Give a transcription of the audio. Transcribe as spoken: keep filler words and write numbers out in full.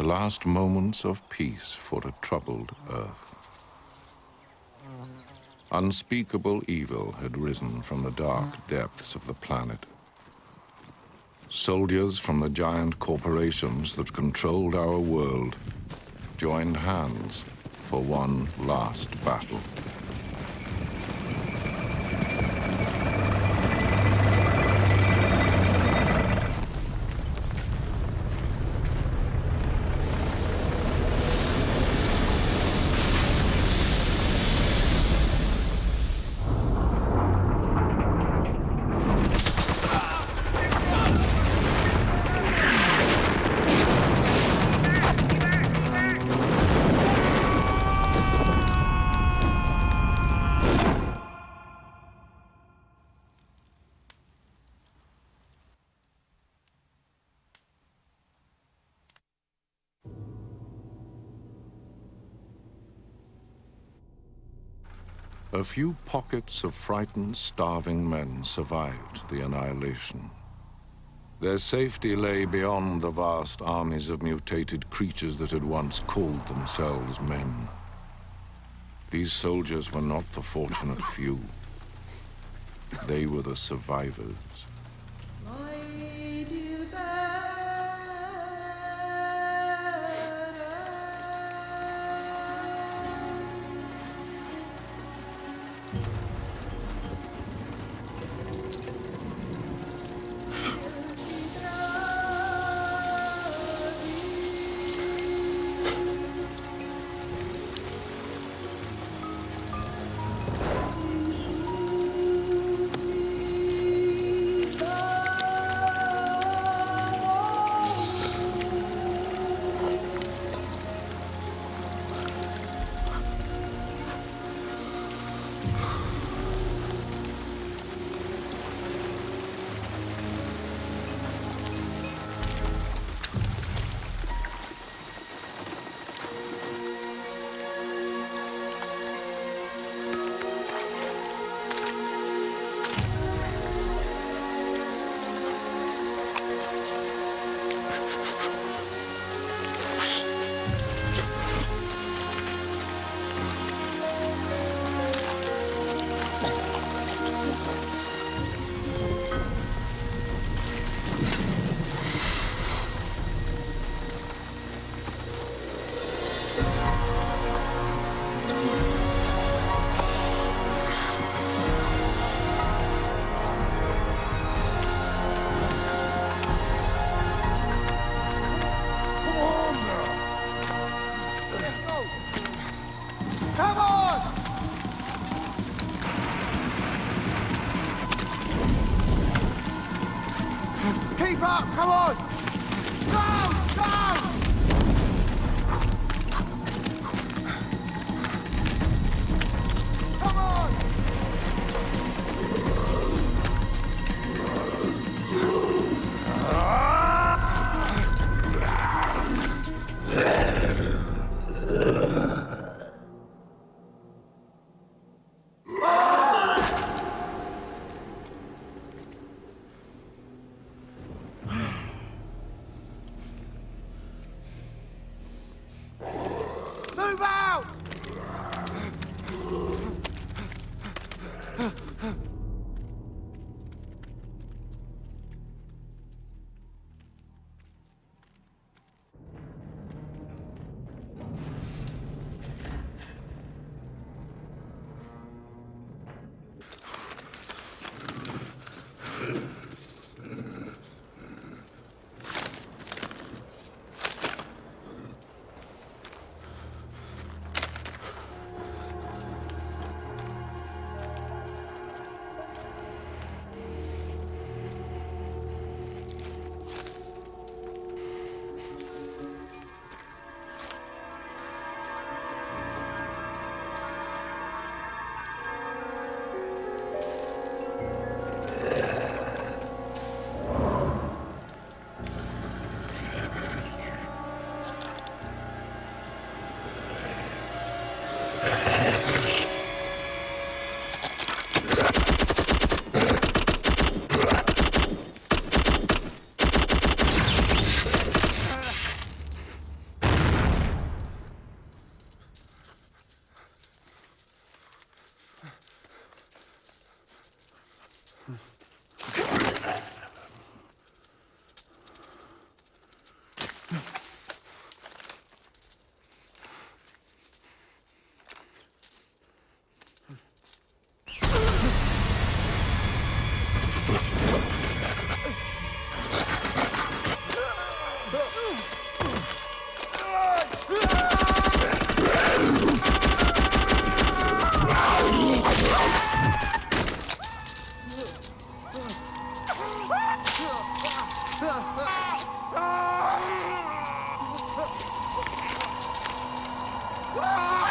the last moments of peace for a troubled earth. Unspeakable evil had risen from the dark depths of the planet. Soldiers from the giant corporations that controlled our world joined hands for one last battle. A few pockets of frightened, starving men survived the annihilation. Their safety lay beyond the vast armies of mutated creatures that had once called themselves men. These soldiers were not the fortunate few. They were the survivors. Yes.